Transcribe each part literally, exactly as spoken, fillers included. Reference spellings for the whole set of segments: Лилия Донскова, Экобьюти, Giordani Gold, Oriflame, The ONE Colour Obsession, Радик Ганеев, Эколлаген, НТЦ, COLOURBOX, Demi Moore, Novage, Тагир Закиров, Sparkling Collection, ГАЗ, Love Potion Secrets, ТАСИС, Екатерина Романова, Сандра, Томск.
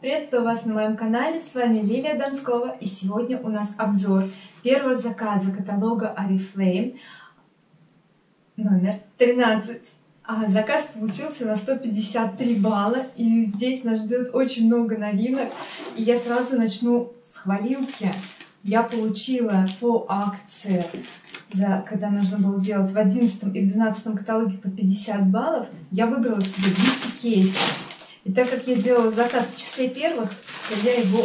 Приветствую вас на моем канале, с вами Лилия Донскова, и сегодня у нас обзор первого заказа каталога Oriflame номер тринадцать. А заказ получился на сто пятьдесят три балла, и здесь нас ждет очень много новинок, и я сразу начну с хвалилки. Я получила по акции, за, когда нужно было делать в одиннадцатом и в двенадцатом каталоге по пятьдесят баллов, я выбрала себе бьюти-кейс. И так как я делала заказ в числе первых, то я его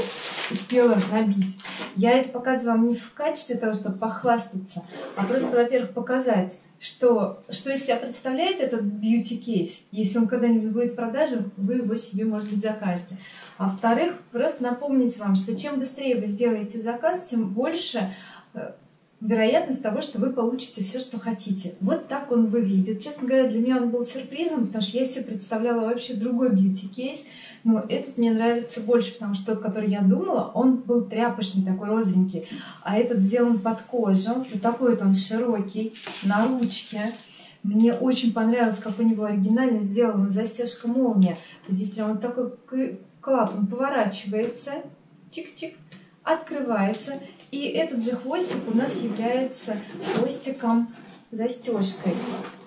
успела набить. Я это показываю вам не в качестве того, чтобы похвастаться, а просто, во-первых, показать, что, что из себя представляет этот бьюти-кейс. Если он когда-нибудь будет в продаже, вы его себе, может быть, закажете. А во-вторых, просто напомнить вам, что чем быстрее вы сделаете заказ, тем больше вероятность того, что вы получите все, что хотите. Вот так он выглядит. Честно говоря, для меня он был сюрпризом, потому что я себе представляла вообще другой бьюти-кейс, но этот мне нравится больше, потому что тот, который я думала, он был тряпочный, такой розовенький, а этот сделан под кожу. Вот такой вот он широкий, на ручке. Мне очень понравилось, как у него оригинально сделана застежка молния. Здесь прям вот такой клапан поворачивается, чик-чик, открывается, и этот же хвостик у нас является хвостиком застежкой.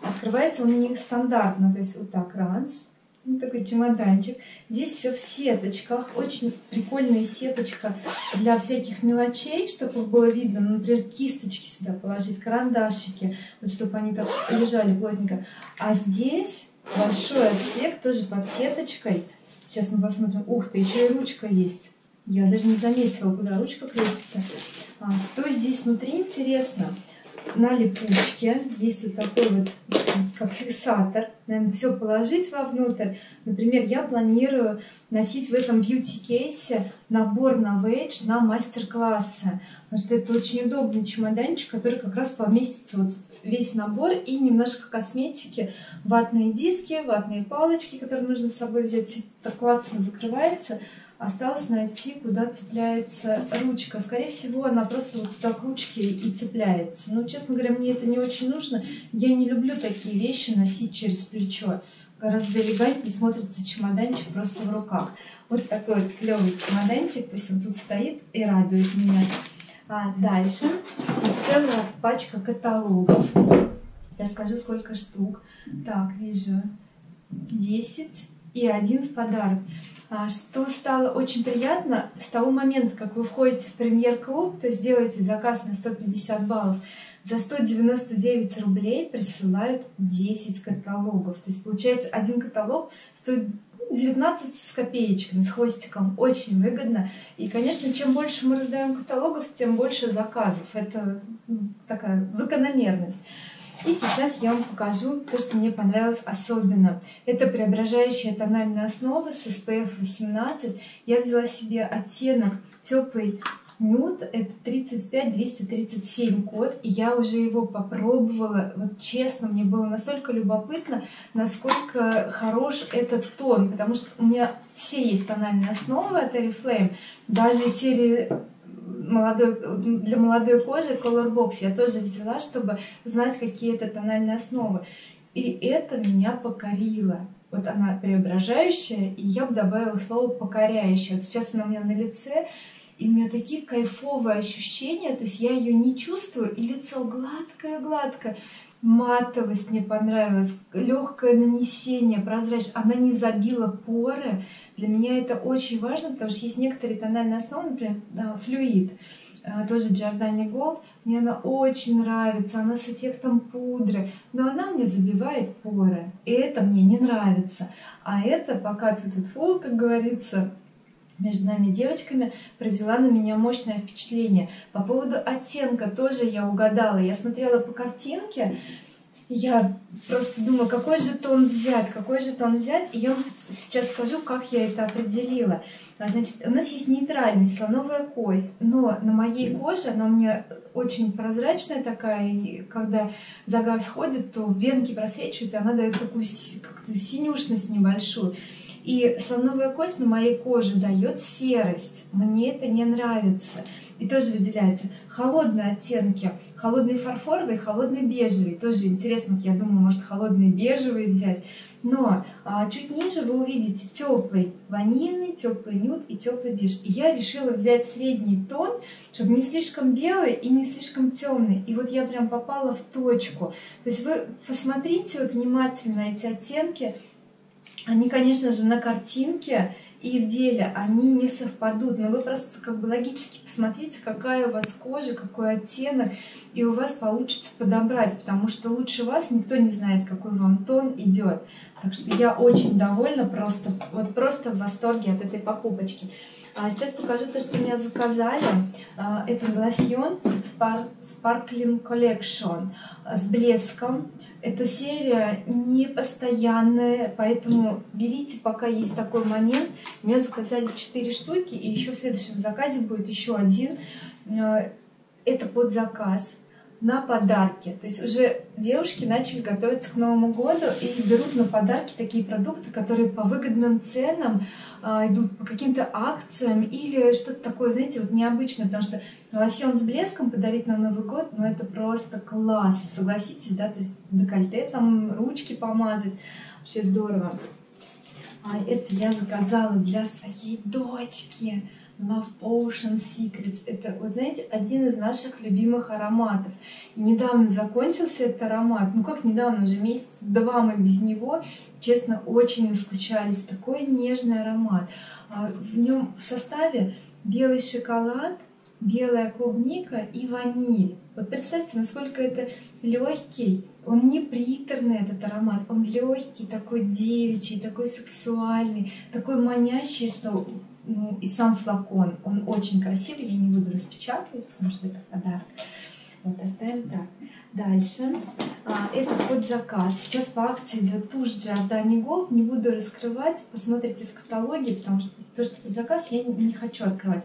Открывается он у них стандартно, то есть вот так ранс, вот такой чемоданчик. Здесь все в сеточках, очень прикольная сеточка для всяких мелочей, чтобы было видно, например, кисточки сюда положить, карандашики, вот чтобы они так лежали плотненько. А здесь большой отсек тоже под сеточкой. Сейчас мы посмотрим. Ух ты, еще и ручка есть. Я даже не заметила, куда ручка крепится. А, что здесь внутри интересно? На липучке есть вот такой вот, как фиксатор. Наверное, все положить вовнутрь. Например, я планирую носить в этом бьюти-кейсе набор Novage на мастер-классы. Потому что это очень удобный чемоданчик, который как раз поместится вот весь набор и немножко косметики. Ватные диски, ватные палочки, которые нужно с собой взять. Все это классно закрывается. Осталось найти, куда цепляется ручка. Скорее всего, она просто вот сюда к ручке и цепляется. Но, честно говоря, мне это не очень нужно. Я не люблю такие вещи носить через плечо. Гораздо элегантнее смотрится чемоданчик просто в руках. Вот такой вот клевый чемоданчик. Пусть он тут стоит и радует меня. А дальше целая пачка каталогов. Я скажу, сколько штук. Так, вижу десять. И один в подарок. Что стало очень приятно, с того момента, как вы входите в премьер-клуб, то есть делаете заказ на сто пятьдесят баллов, за сто девяносто девять рублей присылают десять каталогов. То есть получается один каталог стоит девятнадцать с копеечками, с хвостиком. Очень выгодно. И, конечно, чем больше мы раздаем каталогов, тем больше заказов. Это такая закономерность. И сейчас я вам покажу то, что мне понравилось особенно. Это преображающая тональная основа с эс пэ эф восемнадцать. Я взяла себе оттенок теплый нюд. Это тридцать пять двести тридцать семь код. И я уже его попробовала. Вот честно, мне было настолько любопытно, насколько хорош этот тон. Потому что у меня все есть тональные основы от Oriflame. Даже серии... Молодой, для молодой кожи Color Box я тоже взяла, чтобы знать, какие это тональные основы. И это меня покорило. Вот она преображающая, и я бы добавила слово покоряющая. Вот сейчас она у меня на лице, и у меня такие кайфовые ощущения, то есть я ее не чувствую, и лицо гладкое-гладкое. Матовость мне понравилась, легкое нанесение, прозрачность, она не забила поры. Для меня это очень важно, потому что есть некоторые тональные основы, например, флюид, тоже Giordani Gold. Мне она очень нравится, она с эффектом пудры, но она мне забивает поры, и это мне не нравится. А это пока тут-фу, как говорится... между нами девочками, произвела на меня мощное впечатление. По поводу оттенка тоже я угадала. Я смотрела по картинке, я просто думала, какой же тон взять, какой же тон взять. И я вам сейчас скажу, как я это определила. Значит, у нас есть нейтральный, слоновая кость, но на моей коже она у меня очень прозрачная такая, и когда загар сходит, то венки просвечивают, и она дает такую как-то синюшность небольшую. И слоновая кость на моей коже дает серость. Мне это не нравится. И тоже выделяется холодные оттенки. Холодный фарфоровый, холодный бежевый. Тоже интересно, я думаю, может холодный бежевый взять. Но а, чуть ниже вы увидите теплый ванильный, теплый нюд и теплый беж. И я решила взять средний тон, чтобы не слишком белый и не слишком темный. И вот я прям попала в точку. То есть вы посмотрите вот внимательно эти оттенки. Они, конечно же, на картинке и в деле они не совпадут, но вы просто как бы логически посмотрите, какая у вас кожа, какой оттенок, и у вас получится подобрать, потому что лучше вас никто не знает, какой вам тон идет. Так что я очень довольна, просто, вот просто в восторге от этой покупочки. А сейчас покажу то, что меня заказали. Это лосьон Sparkling Collection с блеском. Эта серия непостоянная, поэтому берите, пока есть такой момент. Мне заказали четыре штуки, и еще в следующем заказе будет еще один. Это под заказ на подарки. То есть уже девушки начали готовиться к Новому году и берут на подарки такие продукты, которые по выгодным ценам идут, по каким-то акциям или что-то такое, знаете, вот необычное, потому что лосьон с блеском подарить на Новый год, ну это просто класс, согласитесь, да, то есть декольте там, ручки помазать, вообще здорово. А это я заказала для своей дочки. Love Potion Secrets. Это, вот знаете, один из наших любимых ароматов. И недавно закончился этот аромат. Ну как недавно, уже месяц-два мы без него. Честно, очень скучались. Такой нежный аромат. В нем в составе белый шоколад, белая клубника и ваниль. Вот представьте, насколько это легкий. Он не приторный, этот аромат, он легкий, такой девичий, такой сексуальный, такой манящий, что... Ну, и сам флакон, он очень красивый, я не буду распечатывать, потому что это подарок. Вот, оставим так. Дальше. А, это под заказ. Сейчас по акции идет тушь Giordani Gold, не буду раскрывать, посмотрите в каталоге, потому что то, что под заказ, я не, не хочу открывать.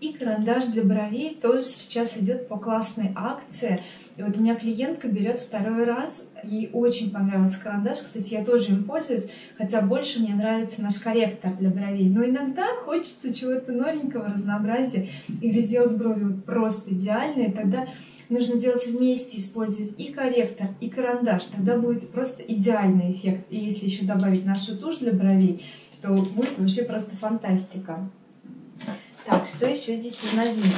И карандаш для бровей тоже сейчас идет по классной акции. И вот у меня клиентка берет второй раз, ей очень понравился карандаш, кстати, я тоже им пользуюсь, хотя больше мне нравится наш корректор для бровей. Но иногда хочется чего-то новенького, разнообразия, или сделать брови вот просто идеальные, тогда нужно делать вместе, использовать и корректор, и карандаш, тогда будет просто идеальный эффект. И если еще добавить нашу тушь для бровей, то будет вообще просто фантастика. Так, что еще здесь из новинок?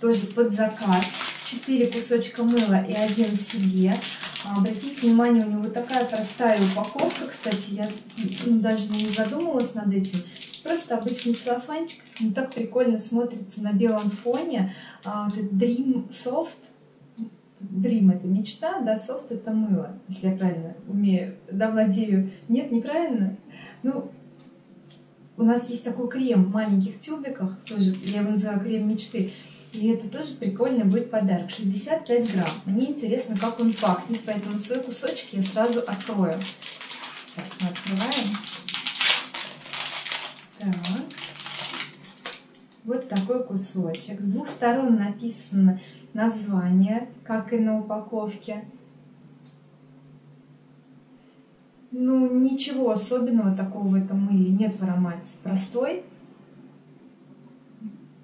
Тоже под заказ. четыре кусочка мыла и один себе. Обратите внимание, у него такая простая упаковка, кстати, я даже не задумывалась над этим. Просто обычный целлофанчик, он так прикольно смотрится на белом фоне. Dream Soft, Dream это мечта, да, Soft это мыло, если я правильно умею, да, владею. Нет, неправильно? Ну, у нас есть такой крем в маленьких тюбиках, тоже я его называю крем мечты. И это тоже прикольный будет подарок. шестьдесят пять грамм. Мне интересно, как он пахнет, поэтому свой кусочек я сразу открою. Так, мы открываем. Так. Вот такой кусочек. С двух сторон написано название, как и на упаковке. Ну, ничего особенного такого в этом мыле нет в аромате. Простой.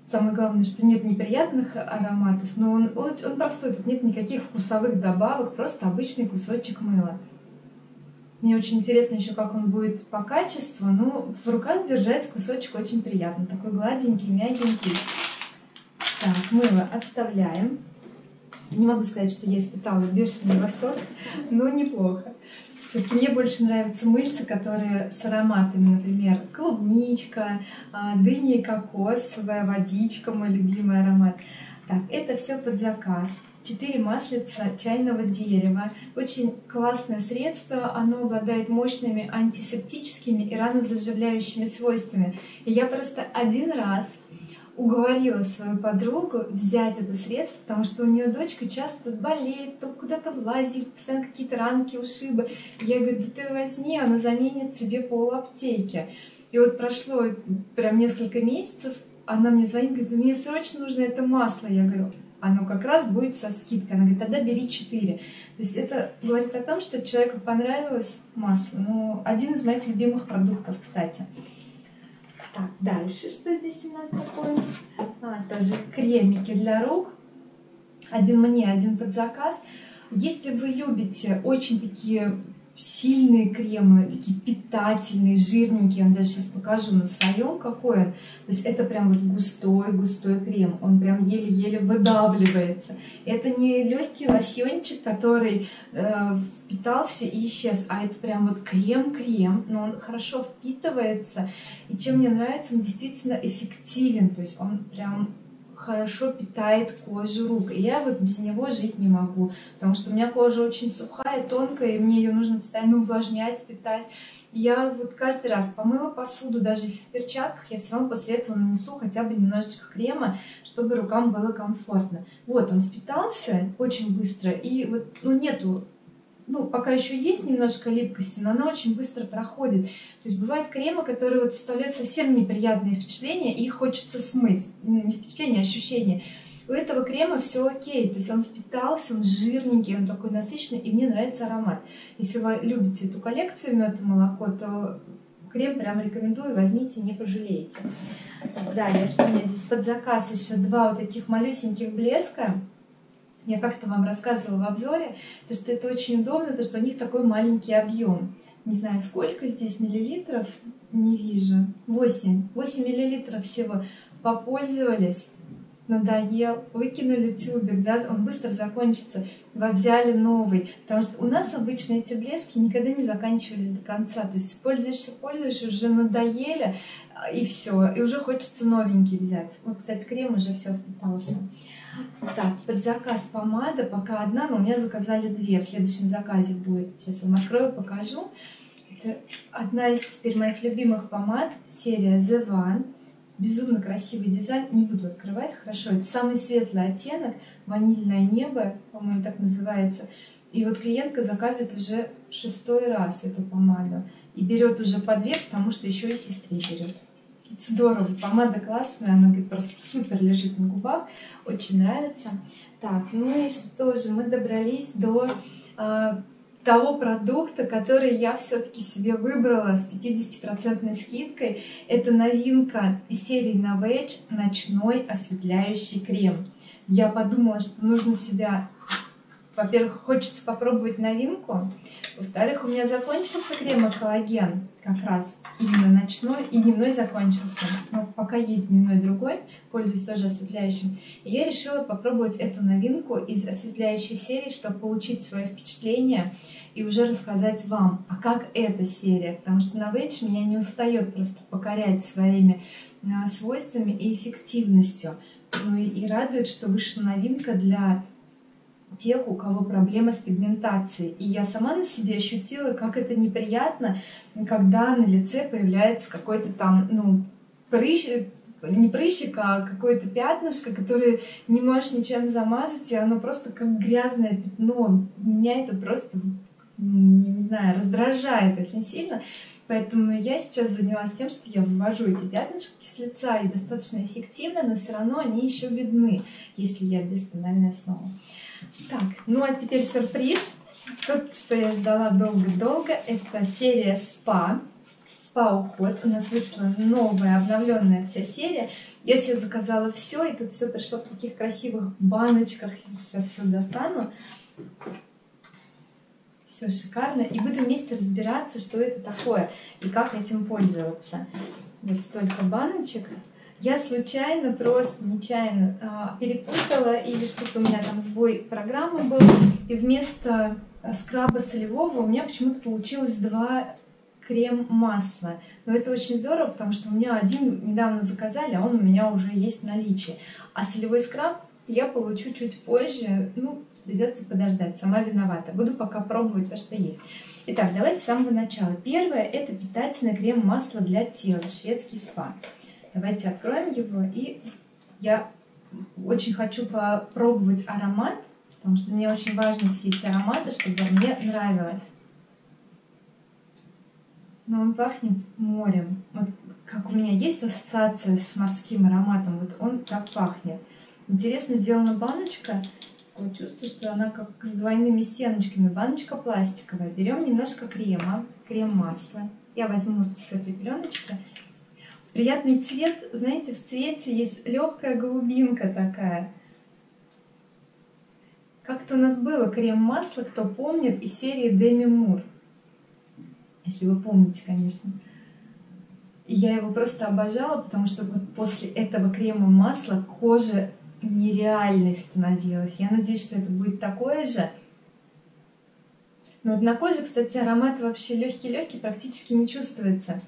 Самое главное, что нет неприятных ароматов, но он, он, он простой, тут нет никаких вкусовых добавок, просто обычный кусочек мыла. Мне очень интересно еще, как он будет по качеству, но в руках держать кусочек очень приятно, такой гладенький, мягенький. Так, мыло отставляем. Не могу сказать, что я испытала бешеный восторг, но неплохо. Все-таки мне больше нравятся мыльцы, которые с ароматами, например, клубничка, дыня и кокосовая водичка, мой любимый аромат. Так, это все под заказ. четыре маслица чайного дерева. Очень классное средство, оно обладает мощными антисептическими и ранозаживляющими свойствами. И я просто один раз уговорила свою подругу взять это средство, потому что у нее дочка часто болеет, то куда-то влазит, постоянно какие-то ранки, ушибы. Я говорю, да ты возьми, оно заменит тебе пол аптеки. И вот прошло прям несколько месяцев, она мне звонит, говорит, мне срочно нужно это масло. Я говорю, оно как раз будет со скидкой. Она говорит, тогда бери четыре. То есть это говорит о том, что человеку понравилось масло. Ну, один из моих любимых продуктов, кстати. Так, дальше, что здесь у нас такое? А, тоже кремики для рук. Один мне, один под заказ. Если вы любите очень такие сильные кремы, такие питательные, жирненькие. Я вам даже сейчас покажу на своем, какой он. То есть это прям вот густой-густой крем. Он прям еле-еле выдавливается. Это не легкий лосьончик, который э, впитался и исчез, а это прям вот крем-крем. Но он хорошо впитывается. И чем мне нравится, он действительно эффективен. То есть он прям хорошо питает кожу рук. И я вот без него жить не могу, потому что у меня кожа очень сухая, тонкая, и мне ее нужно постоянно увлажнять, питать. И я вот каждый раз помыла посуду, даже если в перчатках, я все равно после этого нанесу хотя бы немножечко крема, чтобы рукам было комфортно. Вот, он впитался очень быстро, и вот, ну, нету... Ну, пока еще есть немножко липкости, но она очень быстро проходит. То есть бывают кремы, которые вот составляют совсем неприятные впечатления, и их хочется смыть. Не впечатление, а ощущение. У этого крема все окей. То есть он впитался, он жирненький, он такой насыщенный, и мне нравится аромат. Если вы любите эту коллекцию мед и молоко, то крем прям рекомендую, возьмите, не пожалеете. Далее, что у меня здесь под заказ еще два вот таких малюсеньких блеска. Я как-то вам рассказывала в обзоре, то, что это очень удобно, то, что у них такой маленький объем. Не знаю, сколько здесь миллилитров, не вижу. восемь. восемь миллилитров всего. Попользовались, надоел, выкинули тюбик, да, он быстро закончится, вы взяли новый. Потому что у нас обычно эти блески никогда не заканчивались до конца. То есть пользуешься, пользуешься, уже надоели, и все. И уже хочется новенький взять. Вот, кстати, крем уже все впитался. Так, под заказ помада, пока одна, но у меня заказали две, в следующем заказе будет. Сейчас я вам открою, покажу. Это одна из теперь моих любимых помад, серия The One. Безумно красивый дизайн, не буду открывать, хорошо. Это самый светлый оттенок, ванильное небо, по-моему, так называется. И вот клиентка заказывает уже шестой раз эту помаду. И берет уже по две, потому что еще и сестре берет. Здорово, помада классная, она, говорит, просто супер лежит на губах, очень нравится. Так, ну и что же, мы добрались до э, того продукта, который я все-таки себе выбрала с пятидесятипроцентной скидкой. Это новинка из серии Novage «Ночной осветляющий крем». Я подумала, что нужно себя... Во-первых, хочется попробовать новинку. Во-вторых, у меня закончился крем «Эколлаген», как раз именно ночной, и дневной закончился. Но пока есть дневной другой, пользуюсь тоже осветляющим. И я решила попробовать эту новинку из осветляющей серии, чтобы получить свое впечатление и уже рассказать вам, а как эта серия. Потому что Novage меня не устает просто покорять своими свойствами и эффективностью. Ну и радует, что вышла новинка для тех, у кого проблемы с пигментацией. И я сама на себе ощутила, как это неприятно, когда на лице появляется какой-то там, ну, прыщ, не прыщик, а какое-то пятнышко, которое не можешь ничем замазать, и оно просто как грязное пятно. Меня это просто, не знаю, раздражает очень сильно. Поэтому я сейчас занялась тем, что я вывожу эти пятнышки с лица, и достаточно эффективно, но все равно они еще видны, если я без тональной основы. Так, ну а теперь сюрприз. Тот, что я ждала долго-долго, это серия «Спа». «Спа-уход». У нас вышла новая, обновленная вся серия. Я себе заказала все, и тут все пришло в таких красивых баночках. Я сейчас все достану. Все шикарно. И будем вместе разбираться, что это такое и как этим пользоваться. Вот столько баночек. Я случайно, просто нечаянно перепутала, или что-то у меня там сбой программы был, и вместо скраба солевого у меня почему-то получилось два крем-масла. Но это очень здорово, потому что у меня один недавно заказали, а он у меня уже есть в наличии. А солевой скраб я получу чуть позже, ну, придется подождать, сама виновата. Буду пока пробовать то, что есть. Итак, давайте с самого начала. Первое – это питательное крем-масло для тела, шведский «Спа». Давайте откроем его, и я очень хочу попробовать аромат, потому что мне очень важны все эти ароматы, чтобы мне нравилось. Но он пахнет морем. Вот как у меня есть ассоциация с морским ароматом, вот он так пахнет. Интересно сделана баночка, такое чувство, что она как с двойными стеночками, баночка пластиковая. Берем немножко крема, крем-масла. Я возьму вот с этой пленочки. Приятный цвет, знаете, в цвете есть легкая голубинка такая. Как-то у нас было крем-масло, кто помнит, из серии Demi Moore. если вы помните, конечно. Я его просто обожала, потому что вот после этого крема масла кожа нереальной становилась. Я надеюсь, что это будет такое же. Но вот на коже, кстати, аромат вообще легкий-легкий, практически не чувствуется.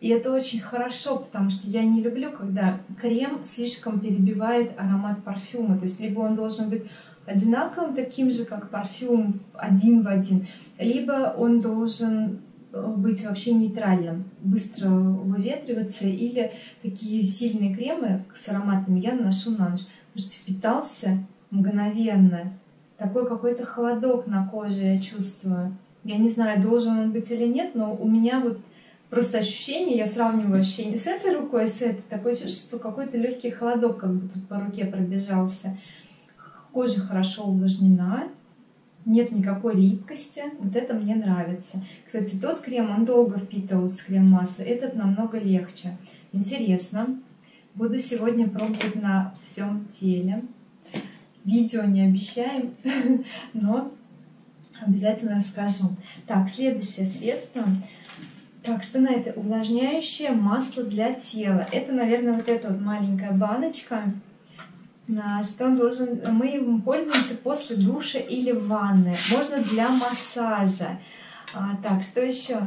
И это очень хорошо, потому что я не люблю, когда крем слишком перебивает аромат парфюма. То есть либо он должен быть одинаковым, таким же, как парфюм, один в один, либо он должен быть вообще нейтральным, быстро выветриваться, или такие сильные кремы с ароматами я наношу на ночь. Потому что впитался мгновенно. Такой какой-то холодок на коже я чувствую. Я не знаю, должен он быть или нет, но у меня вот просто ощущение, я сравниваю ощущение с этой рукой, с этой, такое ощущение, что какой-то легкий холодок как будто по руке пробежался. Кожа хорошо увлажнена, нет никакой липкости, вот это мне нравится. Кстати, тот крем, он долго впитывался, крем масла, этот намного легче. Интересно, буду сегодня пробовать на всем теле. Видео не обещаем, но обязательно расскажу. Так, следующее средство. Так, что на это? Увлажняющее масло для тела. Это, наверное, вот эта вот маленькая баночка, что он должен, мы им пользуемся после душа или ванны. Можно для массажа. А, так, что еще?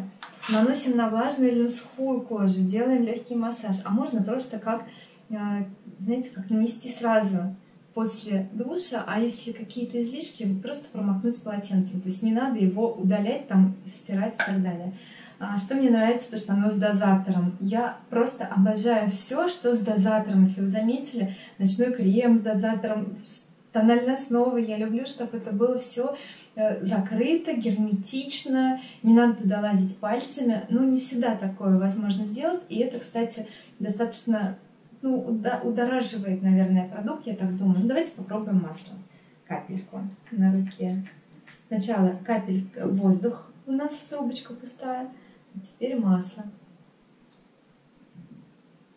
Наносим на влажную или на сухую кожу, делаем легкий массаж. А можно просто как, знаете, как нанести сразу после душа, а если какие-то излишки, просто промокнуть полотенцем. То есть не надо его удалять, там, стирать и так далее. Что мне нравится, то что оно с дозатором. Я просто обожаю все, что с дозатором. Если вы заметили, ночной крем с дозатором, тональная основа. Я люблю, чтобы это было все закрыто, герметично. Не надо туда лазить пальцами. Ну, не всегда такое возможно сделать. И это, кстати, достаточно, ну, удораживает, наверное, продукт, я так думаю. Ну, давайте попробуем масло. Капельку на руке. Сначала капелька воздух. У нас трубочка пустая. А теперь масло.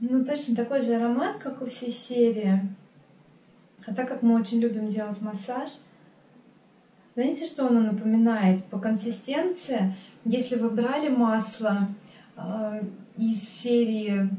Ну, точно такой же аромат, как у всей серии. А так как мы очень любим делать массаж, знаете, что оно напоминает? По консистенции, если вы брали масло э, из серии,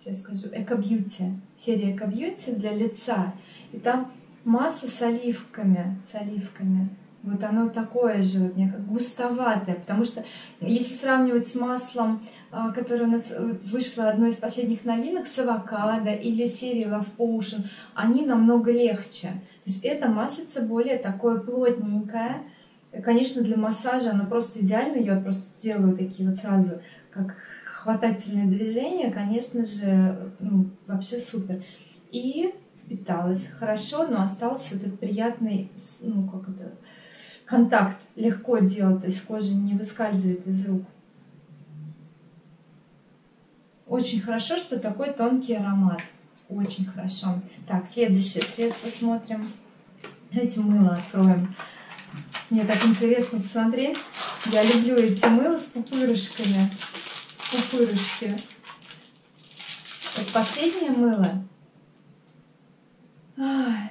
сейчас скажу, Экобьюти, серия Экобьюти для лица, и там масло с оливками, с оливками. Вот оно такое же, вот мне как густоватое, потому что если сравнивать с маслом, которое у нас вышло одной из последних новинок, с авокадо или в серии Love Potion, они намного легче. То есть это маслице более такое плотненькое. Конечно, для массажа оно просто идеально, я просто делаю такие вот сразу, как хватательные движения, конечно же, ну, вообще супер. И впиталось хорошо, но остался вот этот приятный, ну как это... контакт легко делать, то есть кожа не выскальзывает из рук. Очень хорошо, что такой тонкий аромат. Очень хорошо. Так, следующее средство смотрим. Давайте мыло откроем. Мне так интересно посмотреть. Я люблю эти мыла с пупырышками. Пупырышки. Вот последнее мыло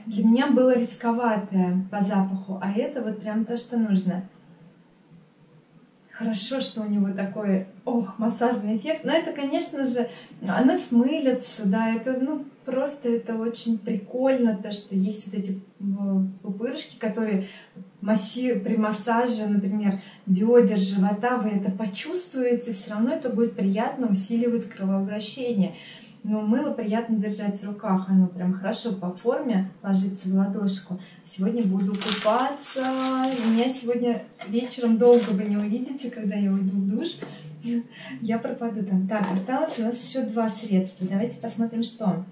для меня было рисковатое по запаху, а это вот прям то, что нужно. Хорошо, что у него такой, ох, массажный эффект. Но это, конечно же, оно смылится, да, это, ну, просто это очень прикольно, то, что есть вот эти пупырышки, которые масси... при массаже, например, бедер, живота, вы это почувствуете, все равно это будет приятно, усиливать кровообращение. Но мыло приятно держать в руках, оно прям хорошо по форме ложится в ладошку. Сегодня буду купаться, меня сегодня вечером долго вы не увидите, когда я уйду в душ, я пропаду там. Так, осталось у нас еще два средства, давайте посмотрим, что.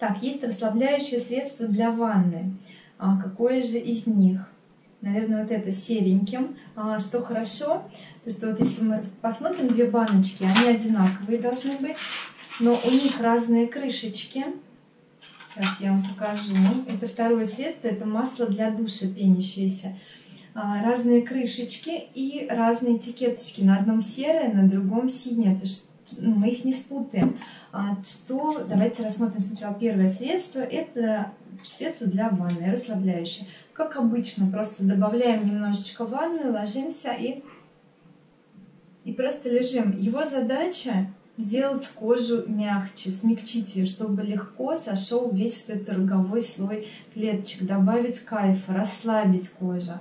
Так, есть расслабляющее средство для ванны, а какое же из них? Наверное, вот это сереньким. А, что хорошо, то что вот если мы посмотрим две баночки, они одинаковые должны быть. Но у них разные крышечки. Сейчас я вам покажу. Это второе средство. Это масло для душа пенящееся. Разные крышечки и разные этикеточки. На одном серое, на другом синее. мы их не спутаем. Что, давайте рассмотрим сначала первое средство. Это средство для ванны, расслабляющее. Как обычно, просто добавляем немножечко в ванну, ложимся и, и просто лежим. Его задача сделать кожу мягче, смягчить ее, чтобы легко сошел весь вот этот роговой слой клеточек, добавить кайфа, расслабить кожу.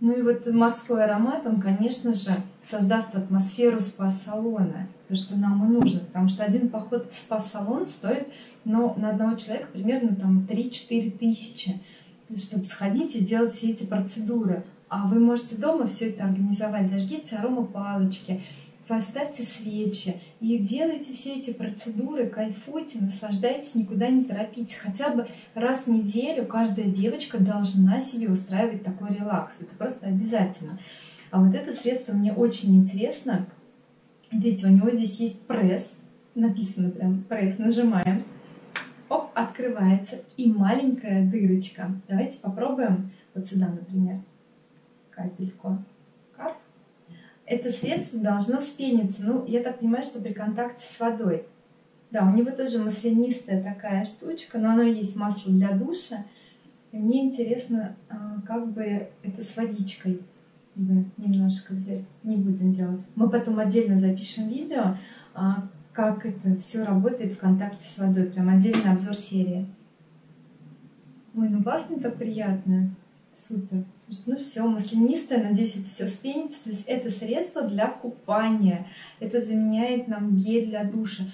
Ну и вот морской аромат, он, конечно же, создаст атмосферу спа-салона, то, что нам и нужно, потому что один поход в спа-салон стоит, ну, на одного человека примерно там три-четыре тысячи, чтобы сходить и сделать все эти процедуры. А вы можете дома все это организовать, зажгите аромапалочки, поставьте свечи и делайте все эти процедуры, кайфуйте, наслаждайтесь, никуда не торопитесь. Хотя бы раз в неделю каждая девочка должна себе устраивать такой релакс. Это просто обязательно. А вот это средство мне очень интересно. Видите, у него здесь есть пресс. Написано прям пресс. Нажимаем. Оп, открывается. И маленькая дырочка. Давайте попробуем вот сюда, например. Капельку. Кап. Это средство должно вспениться. Ну, я так понимаю, что при контакте с водой. Да, у него тоже маслянистая такая штучка, но оно есть масло для душа. И мне интересно, как бы это с водичкой немножко взять. Не будем делать. Мы потом отдельно запишем видео, как это все работает в контакте с водой. Прям отдельный обзор серии. Ой, ну пахнет так приятно. Супер. Ну все, маслянистое, надеюсь, это все вспенится. То есть это средство для купания. Это заменяет нам гель для душа.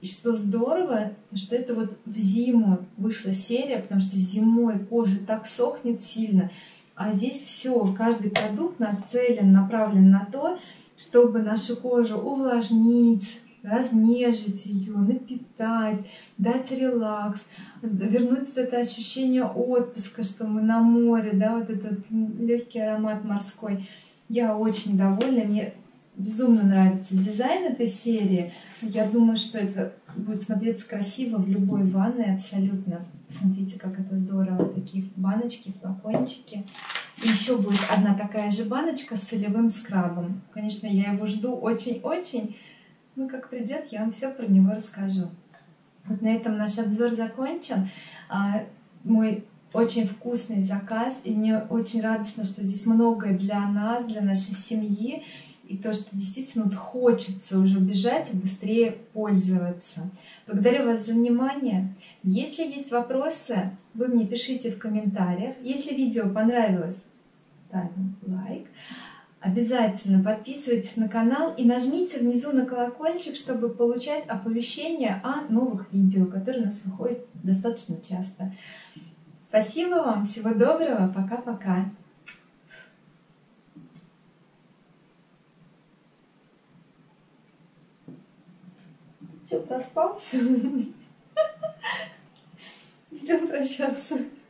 И что здорово, что это вот в зиму вышла серия, потому что зимой кожа так сохнет сильно. А здесь все, каждый продукт нацелен, направлен на то, чтобы нашу кожу увлажнить, разнежить ее, напитать, дать релакс, вернуть вот это ощущение отпуска, что мы на море, да, вот этот легкий аромат морской. Я очень довольна, мне безумно нравится дизайн этой серии. Я думаю, что это будет смотреться красиво в любой ванной абсолютно. Посмотрите, как это здорово, такие баночки, флакончики. И еще будет одна такая же баночка с солевым скрабом. Конечно, я его жду очень-очень. Ну, как придет, я вам все про него расскажу. Вот на этом наш обзор закончен. А, мой очень вкусный заказ. И мне очень радостно, что здесь многое для нас, для нашей семьи. И то, что действительно вот хочется уже бежать и быстрее пользоваться. Благодарю вас за внимание. Если есть вопросы, вы мне пишите в комментариях. Если видео понравилось, ставим лайк. Обязательно подписывайтесь на канал и нажмите внизу на колокольчик, чтобы получать оповещения о новых видео, которые у нас выходят достаточно часто. Спасибо вам, всего доброго, пока-пока! Че, проспался? Идем прощаться.